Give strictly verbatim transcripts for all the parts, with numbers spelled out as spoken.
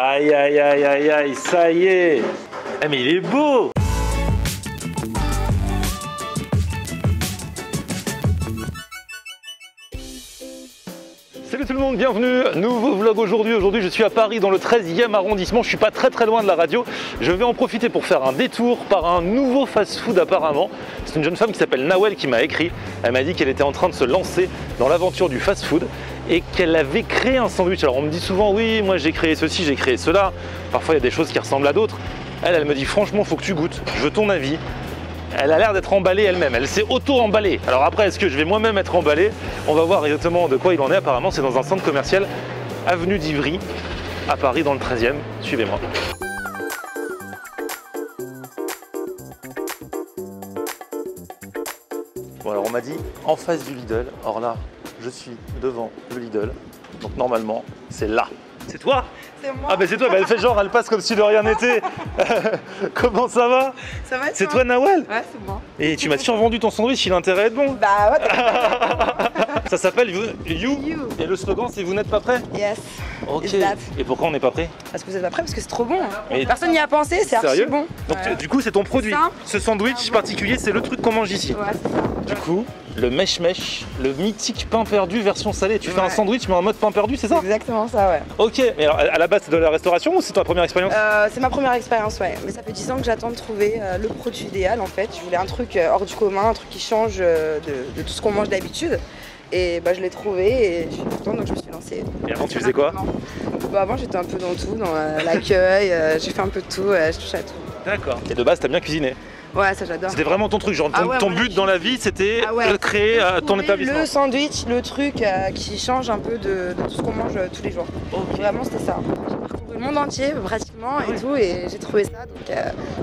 Aïe, aïe, aïe, aïe, aïe, ça y est. Ah, mais il est beau. Salut tout le monde, bienvenue, nouveau vlog aujourd'hui. Aujourd'hui je suis à Paris dans le treizième arrondissement, je suis pas très très loin de la radio. Je vais en profiter pour faire un détour par un nouveau fast-food apparemment. C'est une jeune femme qui s'appelle Nawel qui m'a écrit. Elle m'a dit qu'elle était en train de se lancer dans l'aventure du fast-food et qu'elle avait créé un sandwich. Alors on me dit souvent oui, moi j'ai créé ceci, j'ai créé cela. Parfois il y a des choses qui ressemblent à d'autres. Elle, elle me dit franchement faut que tu goûtes, je veux ton avis. Elle a l'air d'être emballée elle-même, elle s'est auto-emballée. Alors après, est-ce que je vais moi-même être emballé? On va voir exactement de quoi il en est. Apparemment, c'est dans un centre commercial, avenue d'Ivry, à Paris, dans le treizième. Suivez-moi. Bon, alors on m'a dit en face du Lidl. Or là, je suis devant le Lidl. Donc normalement, c'est là. C'est toi? C'est moi. Ah ben c'est toi, ben elle fait genre, elle passe comme si de rien n'était. Comment ça va? Ça va. C'est toi Nawel? Ouais, c'est moi. Et tu m'as survendu ton sandwich, il a intérêt à être bon. Bah ouais. Ça s'appelle you, you. you. Et le slogan c'est vous n'êtes pas prêt? Yes. Ok. Et pourquoi on n'est pas prêt? Parce que vous n'êtes pas prêt parce que c'est trop bon. Hein. Personne n'y a pensé, c'est archi bon. Donc ouais. Du coup c'est ton produit. Ce sandwich particulier c'est le truc qu'on mange ici. Ouais, c'est ça. Du coup, le MechMech, le mythique pain perdu version salée. Tu ouais. fais un sandwich mais en mode pain perdu, c'est ça? Exactement ça, ouais. Ok, mais alors à la base c'est de la restauration ou c'est ta première expérience? euh, C'est ma première expérience, ouais. Mais ça fait dix ans que j'attends de trouver euh, le produit idéal en fait. Je voulais un truc euh, hors du commun, un truc qui change euh, de, de tout ce qu'on mange d'habitude. Et bah je l'ai trouvé et je suis contente donc je me suis lancée. Et avant tu faisais quoi? Bah avant j'étais un peu dans tout, dans euh, l'accueil, euh, j'ai fait un peu de tout, euh, je touche à tout. D'accord. Et de base t'as bien cuisiné? Ouais, ça j'adore. C'était vraiment ton truc, genre ah ton, ouais, ton ouais, but je... dans la vie c'était ah ouais, créer euh, ton établissement. Le sandwich, le truc euh, qui change un peu de, de tout ce qu'on mange euh, tous les jours. Okay. Vraiment c'était ça. Le monde entier pratiquement ouais. et tout et j'ai trouvé ça donc euh,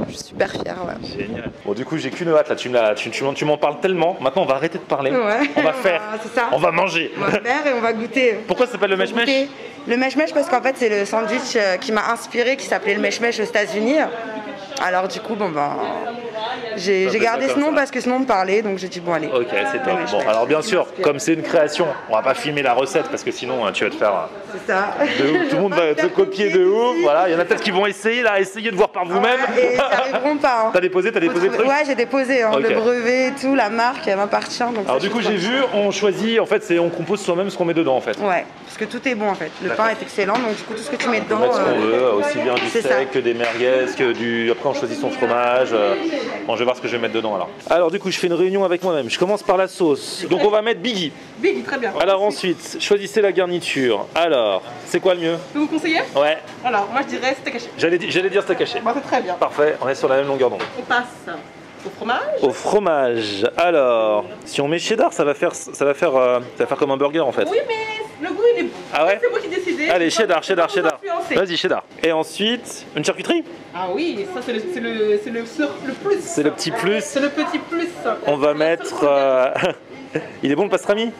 je suis super fière. Ouais. Génial. Bon du coup j'ai qu'une hâte là, tu m'en tu, tu, tu parles tellement, maintenant on va arrêter de parler, ouais. on va faire, bah, on va manger. On va faire et on va goûter. Pourquoi ça s'appelle le MechMech? Le MechMech parce qu'en fait c'est le sandwich qui m'a inspiré, qui s'appelait le MechMech aux États-Unis. Alors du coup bon ben j'ai gardé ce nom ça. Parce que ce nom me parlait donc j'ai dit bon allez. Ok c'est top. Bon alors bien sûr comme c'est une création on va pas filmer la recette parce que sinon tu vas te faire. C'est ça. De, tout le monde va te copier de ouf. Voilà il y en a peut-être qui vont essayer là, essayer de voir par vous-même. Ouais, et ça arriveront pas. Hein. T'as déposé, t'as déposé le truc? Ouais j'ai déposé hein, okay. Le brevet et tout, la marque elle m'appartient. Alors du coup j'ai vu on choisit en fait c'est on compose soi-même ce qu'on met dedans en fait. Ouais parce que tout est bon en fait. Le pain est excellent donc du coup tout ce que tu mets dedans. On met ce qu'on veut aussi bien du steak que des merguez que du. On choisit son fromage. Bon, je vais voir ce que je vais mettre dedans alors. Alors du coup, je fais une réunion avec moi-même. Je commence par la sauce. Donc on va mettre Biggie. Biggie, très bien. Alors ensuite, choisissez la garniture. Alors, c'est quoi le mieux? Vous me conseillez? Ouais. Alors moi je dirais steak haché. J'allais dire steak haché. Moi c'est très bien. Parfait. On est sur la même longueur d'onde. On passe au fromage. Au fromage. Alors, si on met cheddar, ça va faire, ça va faire, euh, ça va faire comme un burger en fait. Oui mais le goût il est bon. Ah ouais. C'est moi qui décide. Allez cheddar, cheddar, cheddar. Vas-y cheddar. Et ensuite, une charcuterie. Ah oui, ça c'est le, le, le, le plus. C'est le petit plus. C'est le petit plus. On va mettre... Euh... Il est bon le pastrami?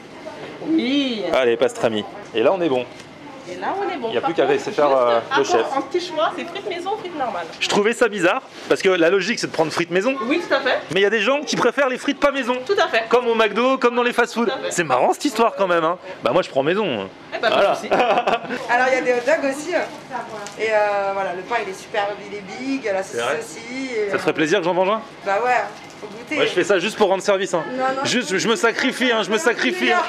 Oui. Allez, pastrami. Et là on est bon. Et là on est bon. Il n'y a plus qu'à laisser faire euh, le chef. En petit choix, c'est frites maison ou frites normales. Je trouvais ça bizarre, parce que la logique c'est de prendre frites maison. Oui, tout à fait. Mais il y a des gens qui préfèrent les frites pas maison. Tout à fait. Comme au McDo, comme dans les fast-food. C'est marrant cette histoire quand même. Hein. Bah moi je prends maison. Eh ben, voilà. Alors il y a des hot dogs aussi. Hein. Et euh, voilà, le pain il est super, il est big, la sauce aussi. Et... Ça te ferait plaisir que j'en mange un? Bah ouais. Moi je fais ça juste pour rendre service hein. non, non. Juste je me sacrifie hein, je me sacrifie hein.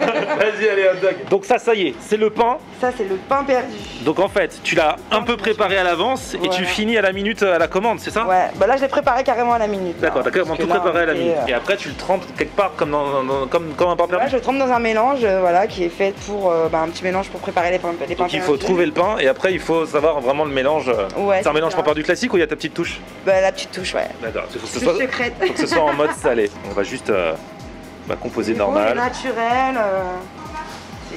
Vas-y allez hot dog. Donc ça ça y est, c'est le pain. Ça c'est le pain perdu. Donc en fait, tu l'as un peu préparé à l'avance ouais. et tu finis à la minute à la commande, c'est ça? Ouais, bah là je l'ai préparé carrément à la minute. D'accord, t'as carrément tout là, préparé à la minute. Et après tu le trempes quelque part comme dans, dans comme, comme un pain perdu. Ouais, je le trempe dans un mélange euh, voilà qui est fait pour euh, bah, un petit mélange pour préparer les pains, les pains. Donc il faut trouver le pain et après il faut savoir vraiment le mélange. Ouais, c'est un mélange pain perdu classique ou il y a ta petite touche? Bah la petite touche ouais. D'accord, faut que ce soit en mode salé. On va juste euh, bah, composer normal. Bon, naturel. Euh, je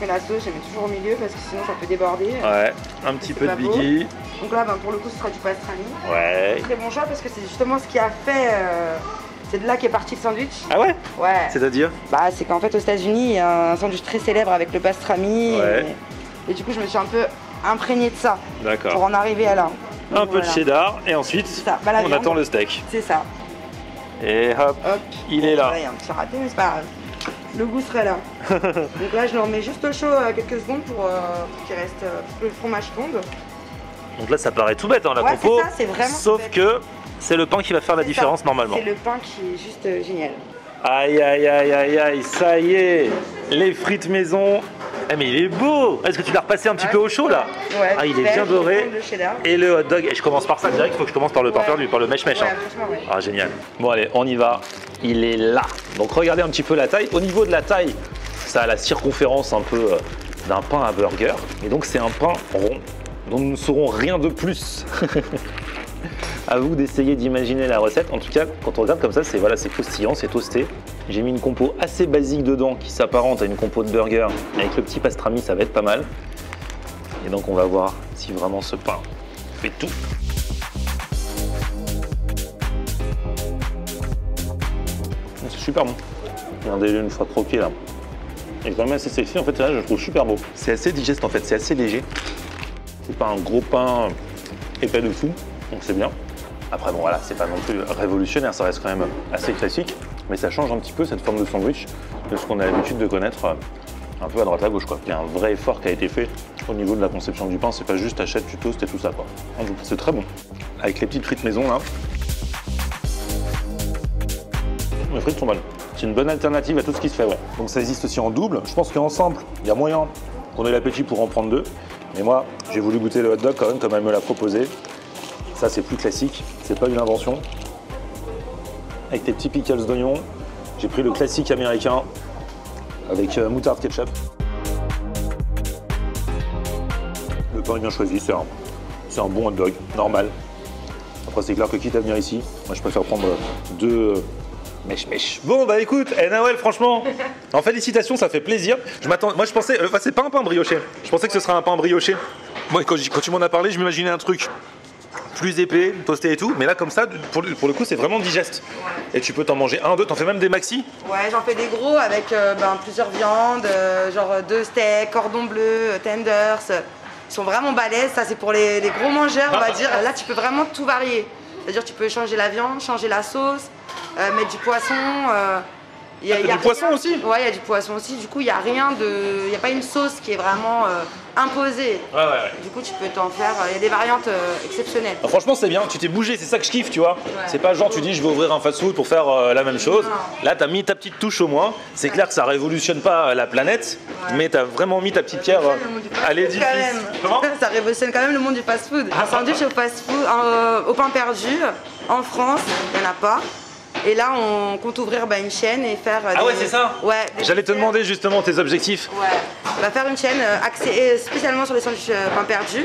fais la sauce, je mets toujours au milieu parce que sinon ça peut déborder. Ouais, un petit peu de Biggie. Beau. Donc là, ben, pour le coup, ce sera du pastrami. Ouais. Très bon choix parce que c'est justement ce qui a fait. Euh, c'est de là qu'est parti le sandwich. Ah ouais? Ouais. C'est-à-dire? Bah, c'est qu'en fait, aux États-Unis, il y a un sandwich très célèbre avec le pastrami. Ouais. Et, et du coup, je me suis un peu imprégnée de ça. D'accord. Pour en arriver à là. Un donc peu voilà. de cheddar et ensuite ça, bah, on viande. Attend le steak. C'est ça. Et hop, hop. il bon, est là. Il y a un petit raté mais c'est pas grave. le goût serait là. Donc là, je le remets juste au chaud euh, quelques secondes pour, euh, pour qu'il reste, euh, pour que le fromage fonde. Donc là, ça paraît tout bête, hein, la ouais, compo. Ça, vraiment sauf tout bête. Que c'est le pain qui va faire la différence ça. Normalement. C'est le pain qui est juste euh, génial. Aïe, aïe, aïe, aïe, aïe, ça y est, les frites maison. Ah mais il est beau. Est-ce que tu l'as repassé un petit ouais, peu au chaud là? Ouais. Ah il est bien doré. Et le hot dog. Et je commence par ça direct. Il faut que je commence par le pain perdu, par le MechMech. Ouais, hein. Ouais. Ah génial. Bon allez, on y va. Il est là. Donc regardez un petit peu la taille. Au niveau de la taille, ça a la circonférence un peu d'un pain à burger. Et donc c'est un pain rond dont nous ne saurons rien de plus. À vous d'essayer d'imaginer la recette. En tout cas, quand on regarde comme ça, c'est voilà, c'est croustillant, c'est toasté. J'ai mis une compo assez basique dedans qui s'apparente à une compo de burger. Avec le petit pastrami, ça va être pas mal. Et donc, on va voir si vraiment ce pain fait tout. C'est super bon. Regardez-le une fois croqué là. Il est quand même assez sexy. En fait, là, je le trouve super beau. C'est assez digeste en fait, c'est assez léger. C'est pas un gros pain épais de fou. Donc c'est bien. Après bon voilà, c'est pas non plus révolutionnaire, ça reste quand même assez classique, mais ça change un petit peu cette forme de sandwich de ce qu'on a l'habitude de connaître un peu à droite à gauche quoi. Il y a un vrai effort qui a été fait au niveau de la conception du pain, c'est pas juste achète, tu toastes et tout ça quoi. C'est très bon. Avec les petites frites maison là. Les frites sont bonnes. C'est une bonne alternative à tout ce qui se fait ouais. Donc ça existe aussi en double, je pense qu'en simple, il y a moyen qu'on ait l'appétit pour en prendre deux. Mais moi, j'ai voulu goûter le hot dog quand même comme elle me l'a proposé. Ça c'est plus classique, c'est pas une invention. Avec tes petits pickles d'oignon, j'ai pris le classique américain avec euh, moutarde ketchup. Le pain est bien choisi, c'est un, un bon hot dog, normal. Après c'est clair que quitte à venir ici, moi je préfère prendre deux euh, MechMech. Bon bah écoute, eh, Nawel franchement, en félicitations, ça fait plaisir. Je m'attends, moi je pensais, euh, c'est pas un pain brioché, je pensais que ce serait un pain brioché. Moi quand, quand tu m'en as parlé, je m'imaginais un truc plus épais, toasté et tout, mais là comme ça, pour le, pour le coup, c'est vraiment digeste. Ouais. Et tu peux t'en manger un, deux, t'en fais même des maxi? Ouais, j'en fais des gros avec euh, ben, plusieurs viandes, euh, genre deux steaks, cordon bleu, tenders. Ils sont vraiment balèzes, ça c'est pour les, les gros mangeurs, on va dire. Là, tu peux vraiment tout varier. C'est-à-dire tu peux changer la viande, changer la sauce, euh, mettre du poisson. Euh, y a, ah, y a du rien. Poisson aussi? Ouais, il y a du poisson aussi. Du coup, il n'y a rien de... Il n'y a pas une sauce qui est vraiment... Euh, imposé. Ouais, ouais, ouais. Du coup, tu peux t'en faire. Il y a des variantes euh, exceptionnelles. Ah, franchement, c'est bien. Tu t'es bougé. C'est ça que je kiffe, tu vois. Ouais. C'est pas genre tu dis je vais ouvrir un fast-food pour faire euh, la même chose. Non. Là, t'as mis ta petite touche au moins. C'est ouais. Clair que ça révolutionne pas la planète, ouais. Mais t'as vraiment mis ta petite pierre à l'édifice. Ça révolutionne quand même le monde du fast-food. Ah, un sandwich au fast-food, euh, au pain perdu, en France, il n'y en a pas. Et là, on compte ouvrir bah, une chaîne et faire. Euh, ah des... ouais, c'est ça. Ouais. J'allais te demander justement tes objectifs. Ouais. On va faire une chaîne euh, axée spécialement sur les sandwichs euh, pain perdu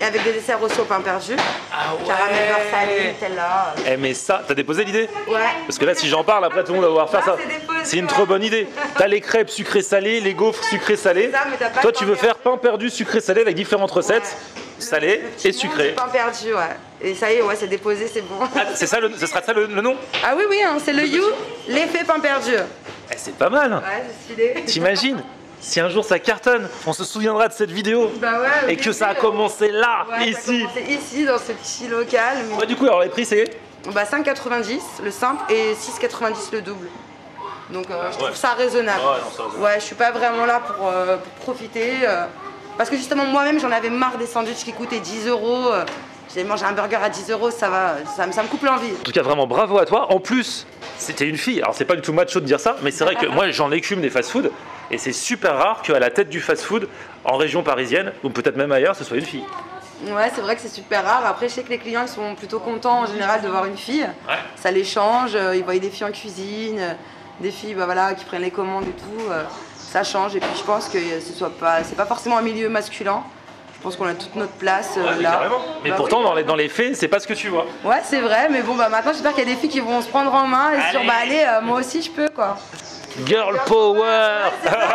et avec des desserts aussi au pain perdu. Ah ouais. Caramel beurre salé, Nutella. Eh mais ça, t'as déposé l'idée? Ouais. Parce que là, si j'en parle, après tout le monde va vouloir faire non, ça. C'est une ouais. Trop bonne idée. T'as les crêpes sucrées salées, les gaufres sucrées salées. Ça, mais pas toi, tu veux faire pain perdu sucré salé avec différentes recettes. Ouais. Salé le, le et sucré. Pain perdu, ouais. Et ça y est, ouais, c'est déposé, c'est bon. Ah, c'est ça, le, ce sera ça le, le nom? Ah oui, oui, hein, c'est le You, l'effet pain perdu. Eh, c'est pas mal. Ouais, c'est stylé. T'imagines? Si un jour ça cartonne, on se souviendra de cette vidéo. Bah ouais, et que ça a commencé là, ouais, ici. C'est ici, dans ce petit local. Mais... Ouais, du coup, alors les prix, c'est bah, cinq quatre-vingt-dix le simple et six quatre-vingt-dix le double. Donc, euh, ah, je trouve ouais. Ça raisonnable. Ah, ouais, non, ça raisonnable. Ouais, je suis pas vraiment là pour, euh, pour profiter. Euh... Parce que justement, moi-même, j'en avais marre des sandwichs qui coûtaient dix euros. J'ai mangé un burger à dix euros, ça, va, ça, ça me coupe l'envie. En tout cas, vraiment bravo à toi. En plus, c'était une fille. Alors, c'est pas du tout macho de dire ça, mais c'est vrai que moi, j'en écume des fast-food. Et c'est super rare qu'à la tête du fast-food, en région parisienne, ou peut-être même ailleurs, ce soit une fille. Ouais, c'est vrai que c'est super rare. Après, je sais que les clients, ils sont plutôt contents en général de voir une fille. Ouais. Ça les change. Ils voient des filles en cuisine, des filles bah, voilà, qui prennent les commandes et tout. Ça change et puis je pense que ce soit pas, c'est pas forcément un milieu masculin. Je pense qu'on a toute notre place euh, ouais, là. Carrément. Mais bah, pourtant oui. dans, les, dans les faits, c'est pas ce que tu vois. Ouais, c'est vrai, mais bon bah maintenant j'espère qu'il y a des filles qui vont se prendre en main et allez. Se dire bah allez, euh, moi aussi je peux quoi. Girl, girl power. power.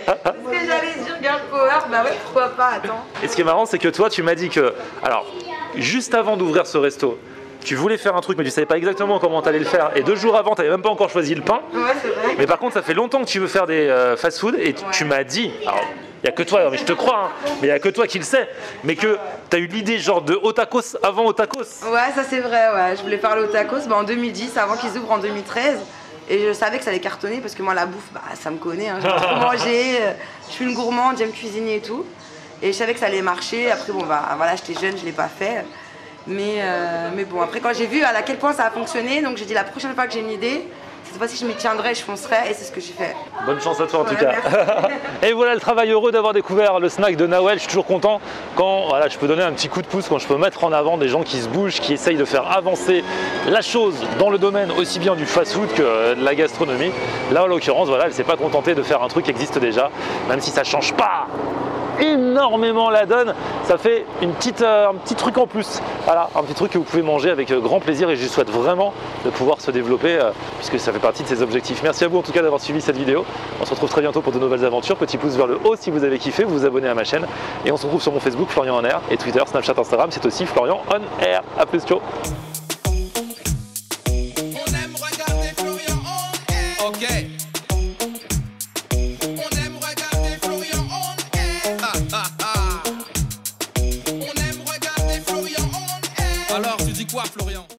Ce que j'allais dire, girl power, bah ouais pourquoi pas, attends. Et ce qui est marrant, c'est que toi tu m'as dit que, alors juste avant d'ouvrir ce resto. Tu voulais faire un truc mais tu savais pas exactement comment t'allais le faire et deux jours avant t'avais même pas encore choisi le pain. Ouais, c'est vrai. Mais par contre ça fait longtemps que tu veux faire des euh, fast-food et ouais. Tu m'as dit, alors il n'y a que toi, mais je te crois, hein, mais il n'y a que toi qui le sais, mais que t'as eu l'idée genre de O'Tacos avant O'Tacos. Ouais ça c'est vrai, ouais. Je voulais faire l'O'Tacos bah, en deux mille dix avant qu'ils ouvrent en deux mille treize. Et je savais que ça allait cartonner parce que moi, la bouffe, bah, ça me connaît. Hein. J'aime trop manger, je suis une gourmande, j'aime cuisiner et tout. Et je savais que ça allait marcher. Après, bon, bah, voilà, j'étais jeune, je ne l'ai pas fait. Mais, euh, mais bon, après, quand j'ai vu à quel point ça a fonctionné, donc j'ai dit la prochaine fois que j'ai une idée, cette fois-ci, je m'y tiendrai, je foncerai et c'est ce que j'ai fait. Bonne chance à toi en ouais, tout cas. Et voilà le travail, heureux d'avoir découvert le snack de Nawel. Je suis toujours content quand voilà, je peux donner un petit coup de pouce, quand je peux mettre en avant des gens qui se bougent, qui essayent de faire avancer la chose dans le domaine aussi bien du fast-food que de la gastronomie. Là, en l'occurrence, voilà, elle ne s'est pas contentée de faire un truc qui existe déjà, même si ça ne change pas énormément la donne, ça fait une petite, euh, un petit truc en plus, voilà, un petit truc que vous pouvez manger avec euh, grand plaisir, et je souhaite vraiment de pouvoir se développer euh, puisque ça fait partie de ses objectifs. Merci à vous en tout cas d'avoir suivi cette vidéo, on se retrouve très bientôt pour de nouvelles aventures. Petit pouce vers le haut si vous avez kiffé, vous vous abonnez à ma chaîne et on se retrouve sur mon Facebook Florian On Air et Twitter, Snapchat, Instagram, c'est aussi Florian On Air. A plus, ciao. Quoi, Florian?